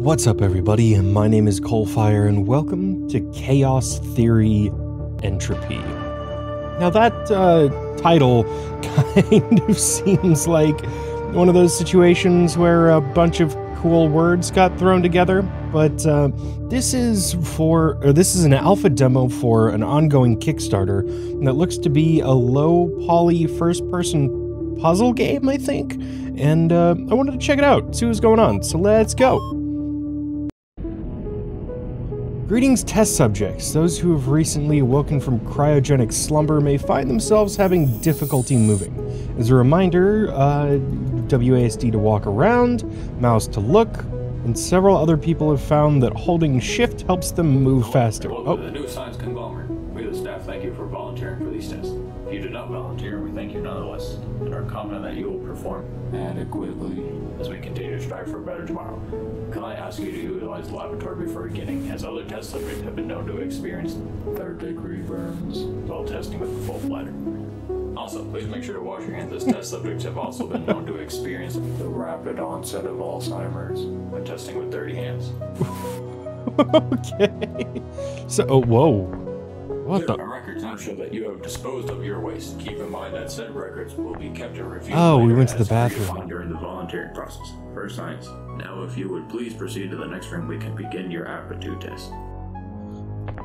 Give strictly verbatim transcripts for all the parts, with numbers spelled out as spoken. What's up, everybody? My name is Coalfire, and welcome to Chaos Theory Entropy. Now, that uh, title kind of seems like one of those situations where a bunch of cool words got thrown together, but uh, this is for or this is an alpha demo for an ongoing Kickstarter that looks to be a low poly first person puzzle game, I think, and uh, I wanted to check it out, see what's going on, so let's go. Greetings, test subjects. Those who have recently woken from cryogenic slumber may find themselves having difficulty moving. As a reminder, uh, W A S D to walk around, mouse to look, and several other people have found that holding shift helps them move oh, faster. Hello, oh. The New Science Conglomerate. We the staff thank you for volunteering for these tests. If you did not volunteer, we thank you nonetheless, and are confident that you will perform adequately as we continue to strive for a better tomorrow. Can I ask you to utilize the laboratory before beginning, as other test subjects have been known to experience third-degree burns while testing with a full bladder. Also, please make sure to wash your hands, as test subjects have also been known to experience the rapid onset of Alzheimer's when testing with dirty hands. Okay. So, oh, whoa. What there the? Are records not sure that you have disposed of your waste. Keep in mind that said records will be kept and reviewed. Oh, we went to the bathroom during the volunteering process. First science. Now, if you would please proceed to the next room, we can begin your aptitude test.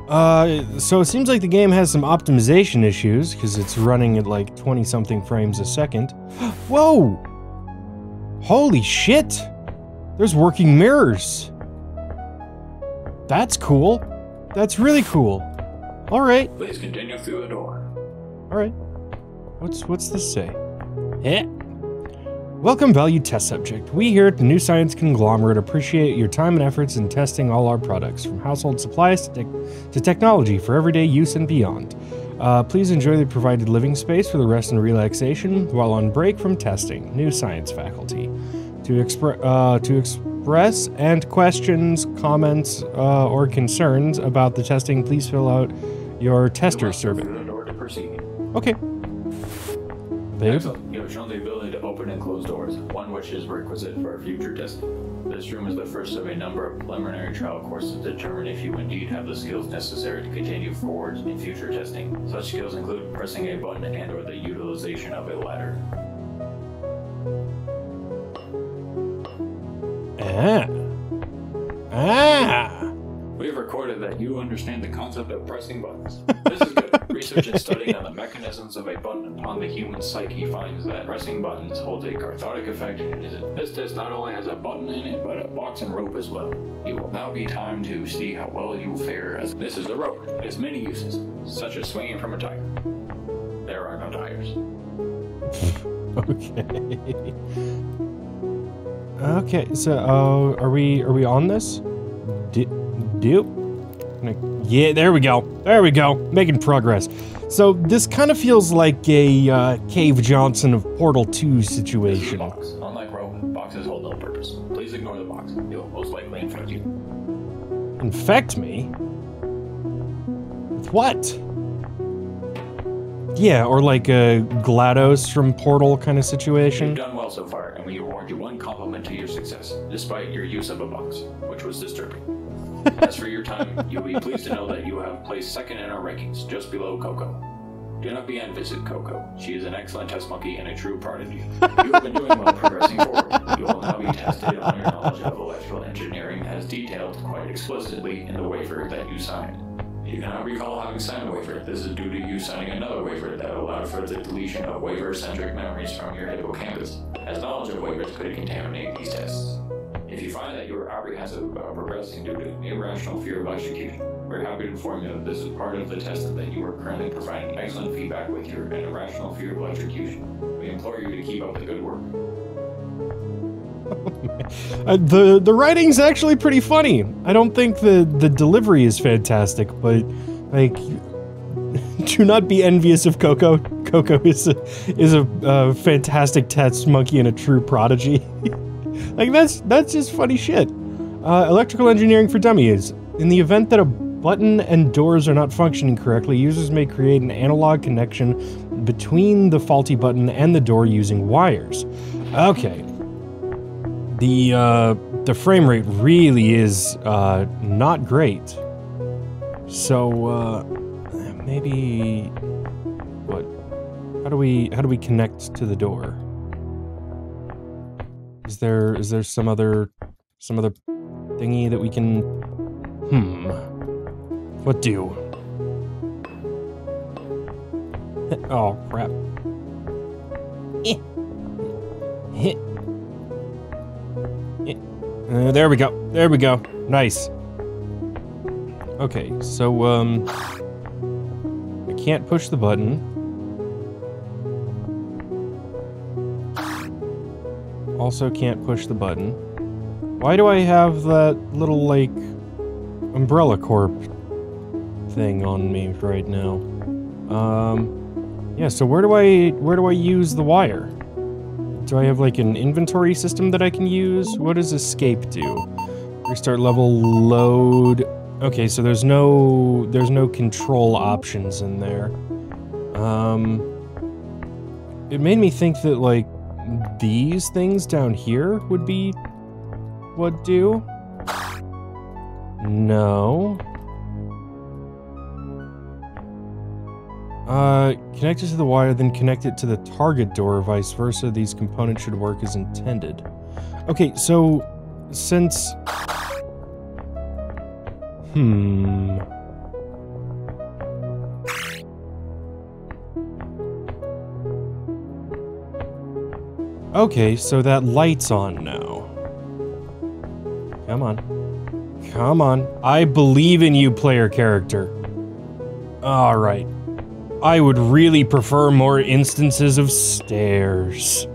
Uh, so it seems like the game has some optimization issues, because it's running at like twenty-something frames a second. Whoa! Holy shit! There's working mirrors! That's cool. That's really cool. Alright. Please continue through the door. Alright. What's, what's this say? Eh? Welcome, valued test subject. We here at the New Science Conglomerate appreciate your time and efforts in testing all our products, from household supplies to, te to technology for everyday use and beyond. Uh, please enjoy the provided living space for the rest and relaxation while on break from testing. New Science faculty. To, expre uh, to express and questions, comments, uh, or concerns about the testing, please fill out your tester survey. Okay. Excellent. You have shown the ability to open and close doors, one which is requisite for our future testing. This room is the first of a number of preliminary trial courses to determine if you indeed have the skills necessary to continue forward in future testing. Such skills include pressing a button and or the utilization of a ladder. Ah. Ah. We have recorded that you understand the concept of pressing buttons. This is good. Okay. Research and studying on the mechanisms of a button upon the human psyche finds that pressing buttons holds a cathartic effect. This test not only has a button in it, but a box and rope as well. It will now be time to see how well you fare, as this is a rope. It has many uses, such as swinging from a tire. There are no tires. Okay. Okay. So, uh, are we are we on this? Did Yeah, there we go. There we go. Making progress. So this kind of feels like a uh, Cave Johnson of Portal two situation. Box. Unlike rope, boxes hold no purpose. Please ignore the box. It will most likely infect you. Infect me? With what? Yeah, or like a GLaDOS from Portal kind of situation. You've done well so far, and we award you one compliment to your success, despite your use of a box, which was disturbing. As for your time, you'll be pleased to know that you have placed second in our rankings, just below Coco. Do not be envious of Coco. She is an excellent test monkey and a true prodigy. You have been doing well progressing forward. You will now be tested on your knowledge of electrical engineering, as detailed quite explicitly in the waiver that you signed. You cannot recall having signed a waiver. This is due to you signing another waiver that allowed for the deletion of waiver-centric memories from your hippocampus, as knowledge of waivers could contaminate these tests. If you find that you are apprehensive about progressing due to irrational fear of execution, we're happy to inform you that this is part of the test and that you are currently providing excellent feedback with your irrational fear of execution. We implore you to keep up the good work. uh, the the writing's actually pretty funny. I don't think the the delivery is fantastic, but like, do not be envious of Coco. Coco is a, is a uh, fantastic test monkey and a true prodigy. Like, that's that's just funny shit. Uh, electrical engineering for dummies. In the event that a button and doors are not functioning correctly, users may create an analog connection between the faulty button and the door using wires. Okay. The uh, the frame rate really is uh, not great. So uh, maybe what? How do we how do we connect to the door? Is there is there some other some other thingy that we can? Hmm. What do? Oh crap. Eh. Hit. Uh, there we go. There we go. Nice. Okay, so, um... I can't push the button. Also can't push the button. Why do I have that little, like, Umbrella Corp thing on me right now? Um... Yeah, so where do I... where do I use the wire? Do I have, like, an inventory system that I can use? What does escape do? Restart level, load... Okay, so there's no... there's no control options in there. Um... It made me think that, like, these things down here would be... what do? No... Uh, connect it to the wire, then connect it to the target door, vice versa. These components should work as intended. Okay, so, since... Hmm... Okay, so that light's on now. Come on. Come on. I believe in you, player character. Alright. I would really prefer more instances of stairs.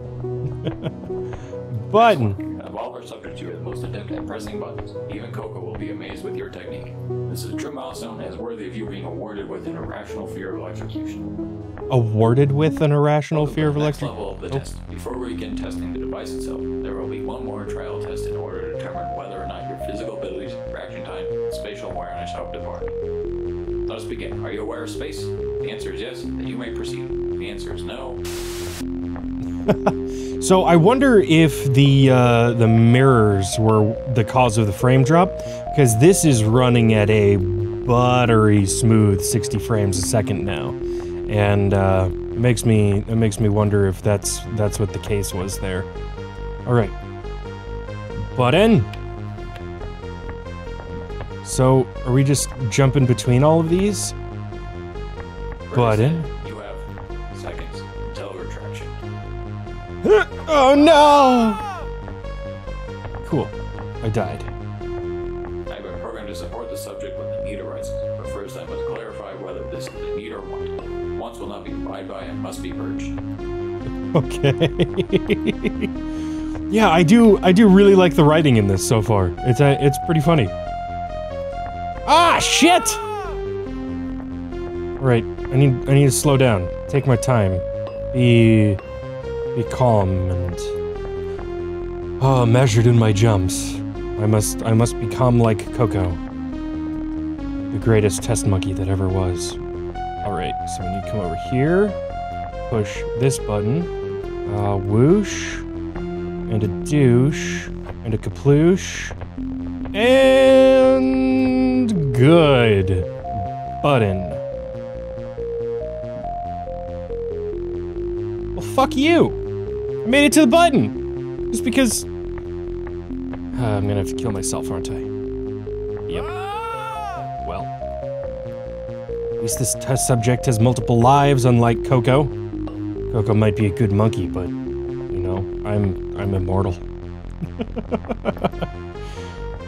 Button. Of all of our subjects, you are the most adept at pressing buttons. Even Coco will be amazed with your technique. This is a true milestone as worthy of you being awarded with an irrational fear of electrocution. Awarded with an irrational Welcome fear of electrocution? Level of the oh. test. Before we begin testing the device itself, there will be one more trial test in order to determine whether or not your physical abilities, reaction time, and spatial awareness have departed. Let us begin. Are you aware of space? The answer is yes, then you may proceed. The answer is no. So I wonder if the uh, the mirrors were the cause of the frame drop, because this is running at a buttery smooth sixty frames a second now, and uh, it makes me it makes me wonder if that's that's what the case was there. All right. Button. So, are we just jumping between all of these? Button. You have seconds until retraction. Oh no! Cool. I died. I have a program to support the subject when the need arises, but first I must clarify whether this is a need or want. Wants will not be abide by and must be purged. Okay. Yeah, I do. I do really like the writing in this so far. It's a, it's pretty funny. Ah, shit! Alright, I need I need to slow down. Take my time. Be... be calm and... Oh, measured in my jumps. I must I must become like Coco. The greatest test monkey that ever was. Alright, so we need to come over here. Push this button. Uh, whoosh. And a douche. And a kaploosh. And... Good. Button. Well, fuck you. I made it to the button. Just because... Uh, I'm gonna have to kill myself, aren't I? Yep. Well. At least this test subject has multiple lives, unlike Coco. Coco might be a good monkey, but... You know, I'm... I'm immortal.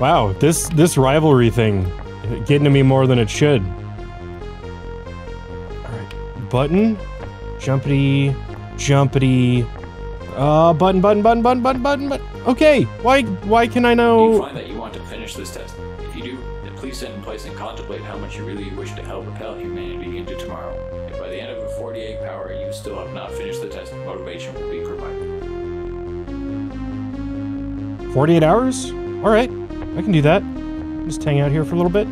Wow, this... this rivalry thing... Getting to me more than it should. Alright. Button. Jumpity. Jumpity. Uh, button, button, button, button, button, button, button. Okay. Why, why can I know... Do you find that you want to finish this test? If you do, then please sit in place and contemplate how much you really wish to help propel humanity into tomorrow. If by the end of a forty-eight hour you still have not finished the test, motivation will be provided. forty-eight hours? Alright. I can do that. Just hang out here for a little bit.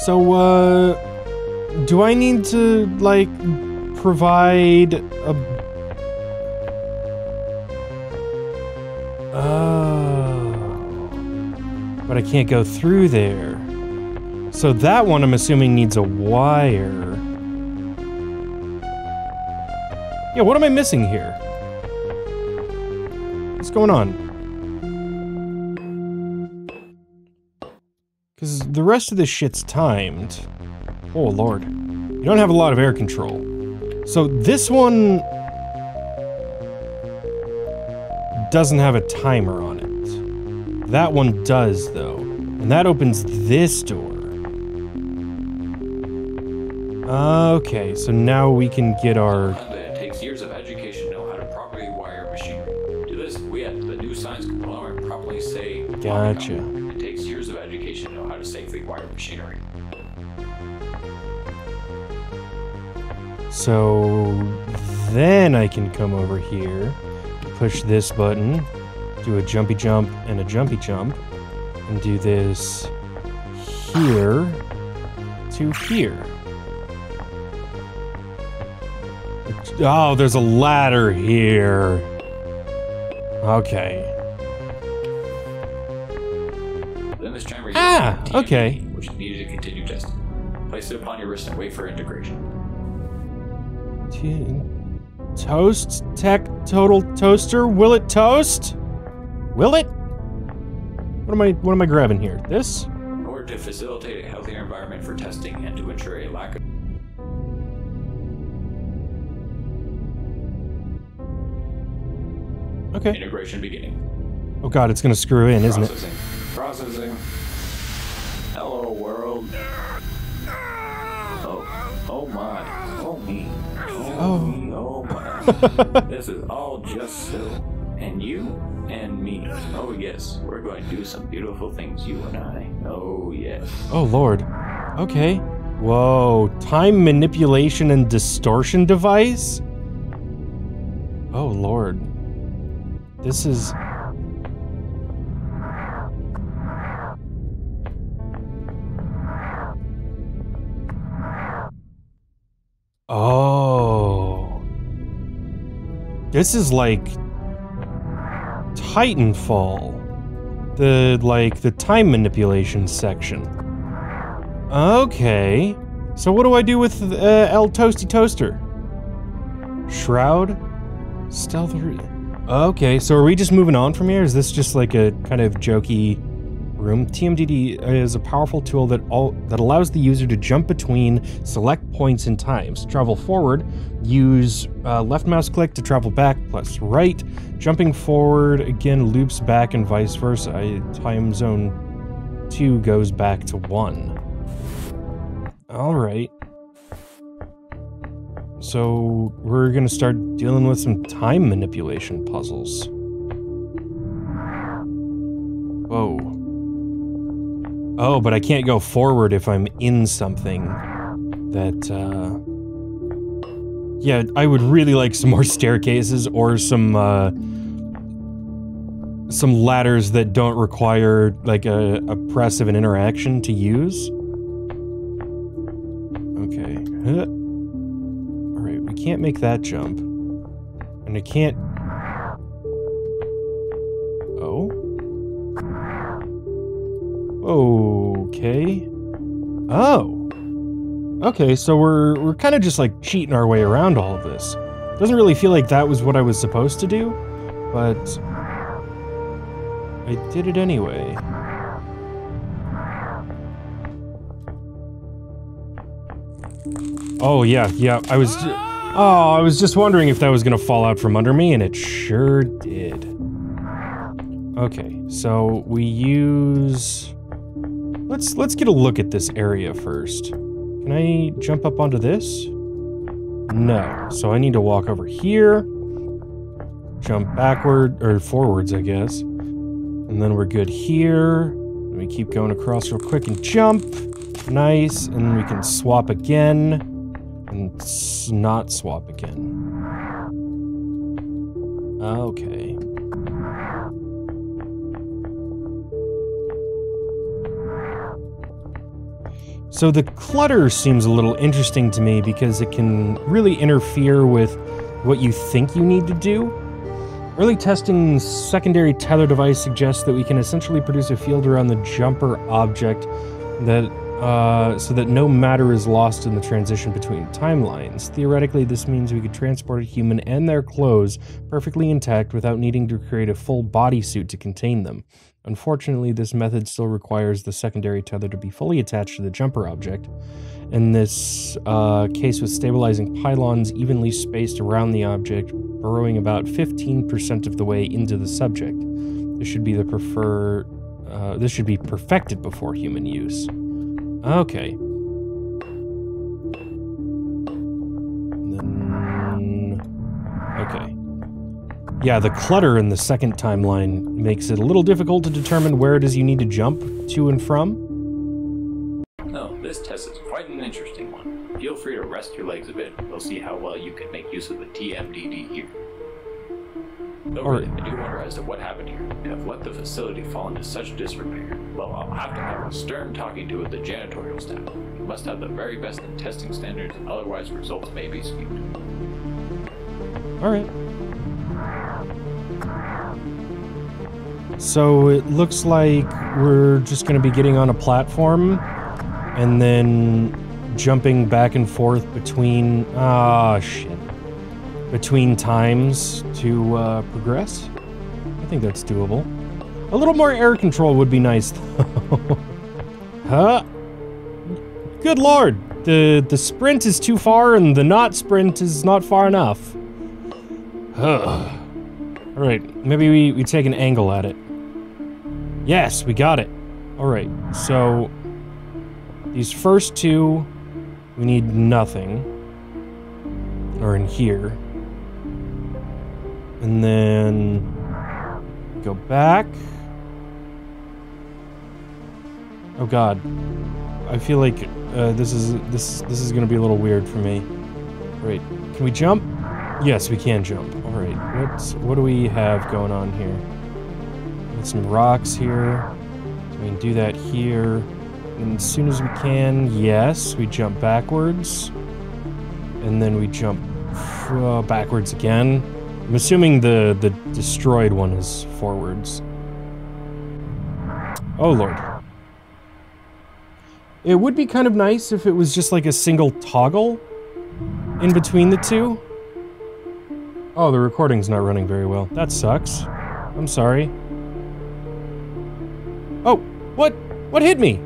So, uh, do I need to, like, provide a... But I can't go through there. So that one, I'm assuming, needs a wire. Yeah, what am I missing here? What's going on? Because the rest of this shit's timed. Oh, Lord. You don't have a lot of air control. So this one doesn't have a timer on it. That one does, though. And that opens this door. Okay, so now we can get our... It takes years of education to know how to properly wire machinery. To this, we at the New Science Conglomerate properly say... Gotcha. It takes years of education to know how to safely wire machinery. So... then I can come over here, push this button, do a jumpy jump and a jumpy jump, and do this here to here. Oh, there's a ladder here. Okay. Then this chamber ah, T M D D, okay. Which needed to continue testing. Place it upon your wrist and wait for integration. T toast tech total toaster. Will it toast? Will it? What am I? What am I grabbing here? This? In order to facilitate a healthier environment for testing and to ensure a lack of. Okay. Integration beginning. Oh god, it's gonna screw in, isn't it? Processing. Processing. Hello, world. Oh, oh my. Oh me. Oh, oh. me. Oh my. This is all just so. And you and me. Oh yes, we're going to do some beautiful things, you and I. Oh yes. Oh lord. Okay. Whoa. Time manipulation and distortion device? Oh lord. This is... Oh... This is like... Titanfall. The, like, the time manipulation section. Okay. So what do I do with uh, El Toasty Toaster? Shroud? Stealth... Okay, so are we just moving on from here? Is this just like a kind of jokey room? T M D D is a powerful tool that all that allows the user to jump between select points in time. So travel forward, use uh, left mouse click to travel back, plus right. Jumping forward again loops back and vice versa. I, time zone two goes back to one. All right. So, we're gonna start dealing with some time manipulation puzzles. Whoa. Oh, but I can't go forward if I'm in something that, uh... Yeah, I would really like some more staircases or some, uh... some ladders that don't require, like, a, a press of an interaction to use. Okay. Huh. Can't make that jump. And I can't... Oh? Okay. Oh! Okay, so we're, we're kind of just like cheating our way around all of this. Doesn't really feel like that was what I was supposed to do, but... I did it anyway. Oh yeah, yeah, I was... Oh, I was just wondering if that was gonna fall out from under me, and it sure did. Okay, so we use... Let's let's get a look at this area first. Can I jump up onto this? No, so I need to walk over here, jump backward, or forwards, I guess. And then we're good here. Let me keep going across real quick and jump. Nice, and we can swap again. And not swap again. Okay. So the clutter seems a little interesting to me because it can really interfere with what you think you need to do. Early testing secondary tether device suggests that we can essentially produce a field around the jumper object that uh, so that no matter is lost in the transition between timelines. Theoretically, this means we could transport a human and their clothes perfectly intact without needing to create a full bodysuit to contain them. Unfortunately, this method still requires the secondary tether to be fully attached to the jumper object. In this uh, case, with stabilizing pylons evenly spaced around the object, burrowing about fifteen percent of the way into the subject. This should be the prefer. Uh, this should be perfected before human use. Okay. Then, okay. Yeah, the clutter in the second timeline makes it a little difficult to determine where it is you need to jump to and from. Oh, this test is quite an interesting one. Feel free to rest your legs a bit. We'll see how well you can make use of the T M D D here. Though really, right. I do wonder as to what happened here. You have let the facility fall into such disrepair. Well, I'll have to have a stern talking to with the janitorial staff. You must have the very best in testing standards, otherwise results may be skewed. All right. So it looks like we're just going to be getting on a platform, and then jumping back and forth between ah uh, shit between times to uh, progress. I think that's doable. A little more air control would be nice, though. Huh? Good lord, the the sprint is too far, and the not sprint is not far enough. Huh. All right, maybe we we take an angle at it. Yes, we got it. All right, so these first two. We need nothing, or in here, and then go back. Oh God, I feel like uh, this is this this is gonna be a little weird for me. Right? Can we jump? Yes, we can jump. All right. What's what do we have going on here? Got some rocks here. So we can do that here. And as soon as we can, yes, we jump backwards. And then we jump uh, backwards again. I'm assuming the, the destroyed one is forwards. Oh, Lord. It would be kind of nice if it was just like a single toggle in between the two. Oh, the recording's not running very well. That sucks. I'm sorry. Oh, what? What hit me?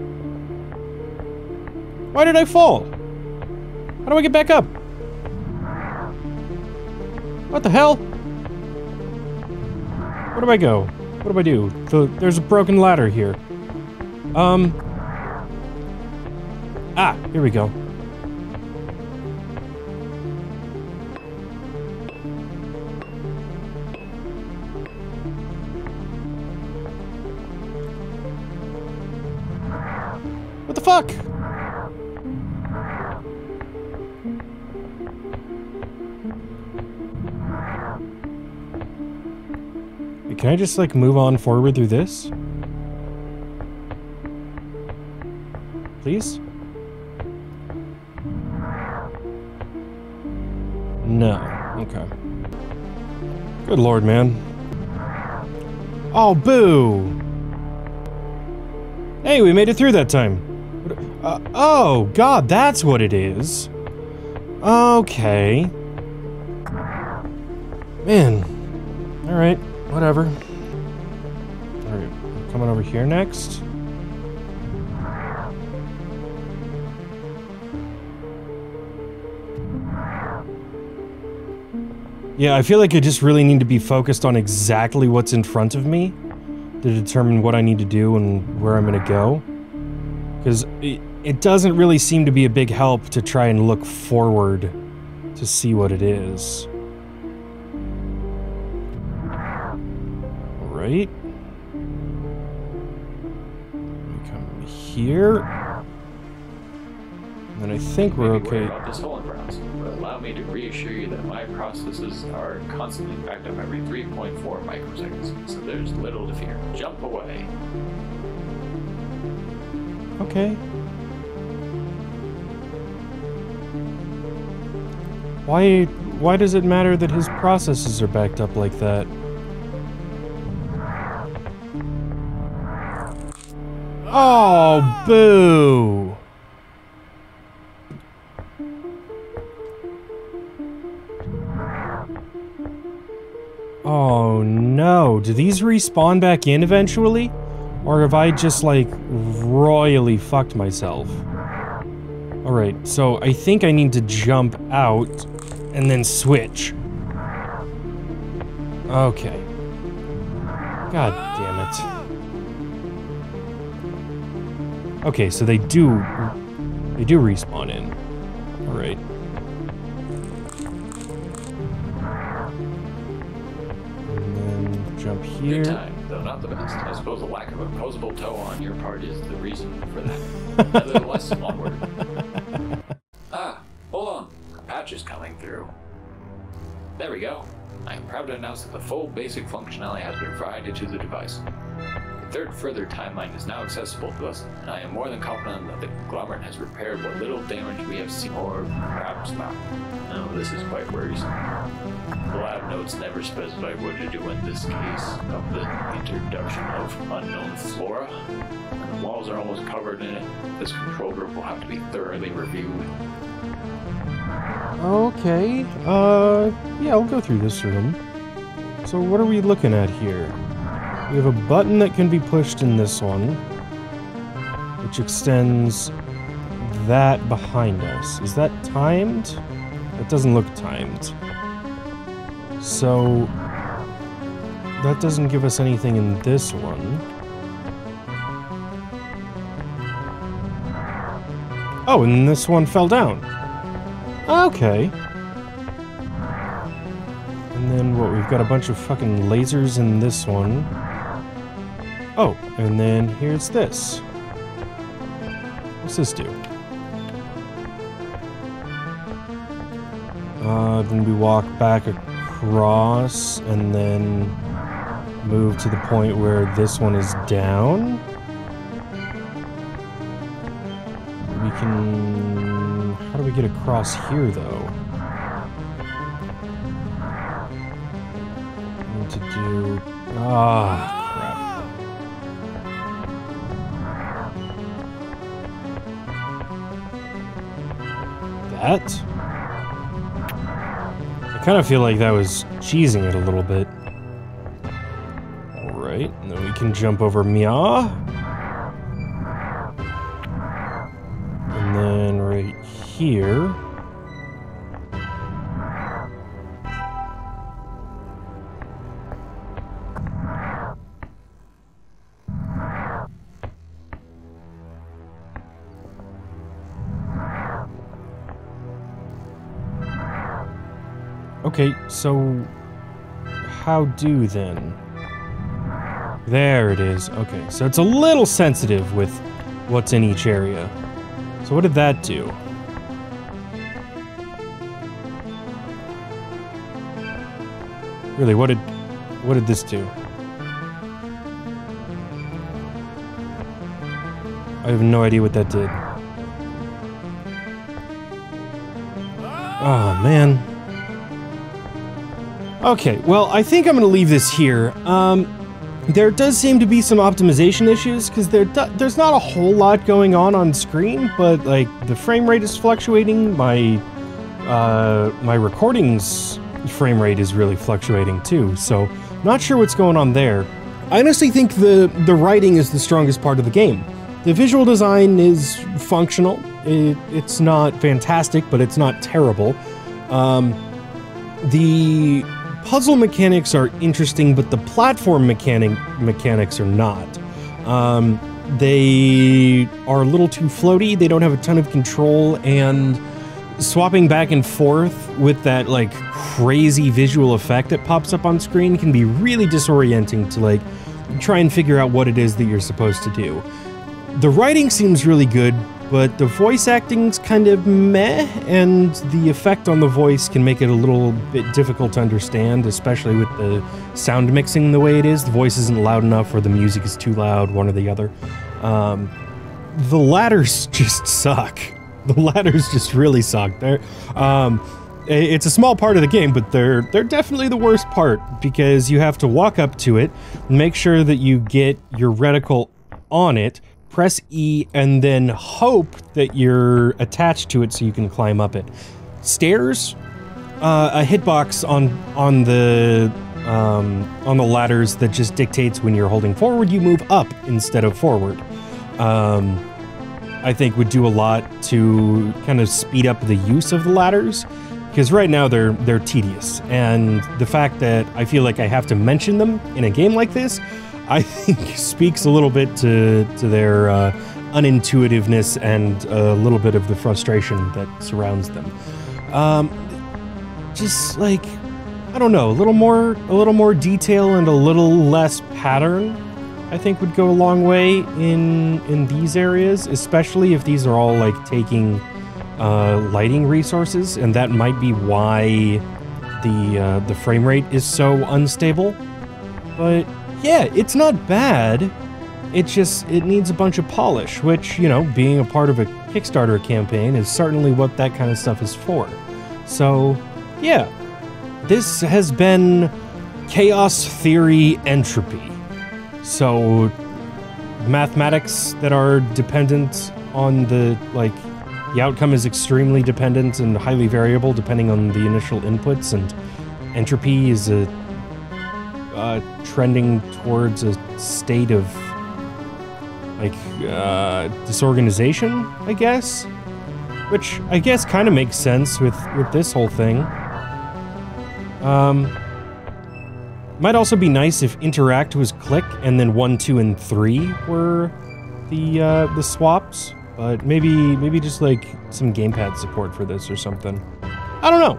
Why did I fall? How do I get back up? What the hell? Where do I go? What do I do? So there's a broken ladder here. Um. Ah, here we go. What the fuck? Can I just, like, move on forward through this? Please? No. Okay. Good lord, man. Oh, boo! Hey, we made it through that time. Uh, oh, God, that's what it is. Okay. Man. All right. Whatever. Alright, coming over here next. Yeah, I feel like I just really need to be focused on exactly what's in front of me to determine what I need to do and where I'm gonna go. Because it, it doesn't really seem to be a big help to try and look forward to see what it is. Right. Come here. And then I think we're okay. About this whole process, but allow me to reassure you that my processes are constantly backed up every three point four microseconds, so there's little to fear. Jump away. Okay. Why? Why does it matter that his processes are backed up like that? Oh, boo. Oh no, do these respawn back in eventually? Or have I just like royally fucked myself? Alright, so I think I need to jump out and then switch. Okay. God damn it. Okay, so they do, they do respawn in. Alright. Jump here. Good time, though not the best. I suppose the lack of a opposable toe on your part is the reason for that. Nevertheless, small word. Ah, hold on. A patch is coming through. There we go. I am proud to announce that the full basic functionality has been provided to the device. The third further timeline is now accessible to us, and I am more than confident that the conglomerate has repaired what little damage we have seen, or perhaps not. No, this is quite worrisome. The lab notes never specify what to do in this case of the introduction of unknown flora. The walls are almost covered in it. This control group will have to be thoroughly reviewed. Okay, uh, yeah, I'll go through this room. So what are we looking at here? We have a button that can be pushed in this one, which extends that behind us. Is that timed? That doesn't look timed. So, that doesn't give us anything in this one. Oh, and this one fell down. Okay. And then what, we've got a bunch of fucking lasers in this one. Oh, and then here's this. What's this do? Uh, then we walk back a Cross and then move to the point where this one is down. We can... How do we get across here, though? We need to do... Ah, crap. That? I kind of feel like that was cheesing it a little bit. Alright, and then we can jump over Meow. And then right here. Okay, so how do then? There it is. Okay, so it's a little sensitive with what's in each area. So what did that do? Really, what did what did this do? I have no idea what that did. Oh man. Okay, well, I think I'm going to leave this here. Um, there does seem to be some optimization issues, because there there's not a whole lot going on on screen, but, like, the frame rate is fluctuating, my, uh, my recording's frame rate is really fluctuating, too, so not sure what's going on there. I honestly think the, the writing is the strongest part of the game. The visual design is functional. It, it's not fantastic, but it's not terrible. Um, the... Puzzle mechanics are interesting, but the platform mechanic mechanics are not. Um, they are a little too floaty, they don't have a ton of control, and swapping back and forth with that like crazy visual effect that pops up on screen can be really disorienting to like try and figure out what it is that you're supposed to do. The writing seems really good, but the voice acting's kind of meh, and the effect on the voice can make it a little bit difficult to understand, especially with the sound mixing the way it is. The voice isn't loud enough or the music is too loud, one or the other. Um, the ladders just suck. The ladders just really suck. They're, um, it's a small part of the game, but they're, they're definitely the worst part because you have to walk up to it, make sure that you get your reticle on it, press E and then hope that you're attached to it so you can climb up it. Stairs, uh, a hitbox on on the um, on the ladders that just dictates when you're holding forward, you move up instead of forward. Um, I think would do a lot to kind of speed up the use of the ladders, because right now they're they're tedious, and the fact that I feel like I have to mention them in a game like this, I think speaks a little bit to to their uh, unintuitiveness and a little bit of the frustration that surrounds them. Um, just like, I don't know, a little more a little more detail and a little less pattern, I think would go a long way in in these areas, especially if these are all like taking Uh, lighting resources, and that might be why the uh, the frame rate is so unstable. But yeah, it's not bad. It just it needs a bunch of polish, which, you know, being a part of a Kickstarter campaign is certainly what that kind of stuff is for. So yeah, this has been Chaos Theory Entropy. So mathematics that are dependent on the like. The outcome is extremely dependent and highly variable depending on the initial inputs, and entropy is a, uh, trending towards a state of, like, uh, disorganization, I guess? Which, I guess, kind of makes sense with, with this whole thing. Um, might also be nice if interact was click, and then one, two, and three were the, uh, the swaps. But maybe, maybe just like some gamepad support for this or something. I don't know.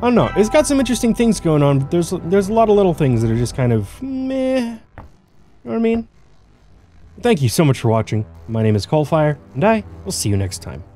I don't know. It's got some interesting things going on, but there's there's a lot of little things that are just kind of meh. You know what I mean? Thank you so much for watching. My name is Coalfire, and I will see you next time.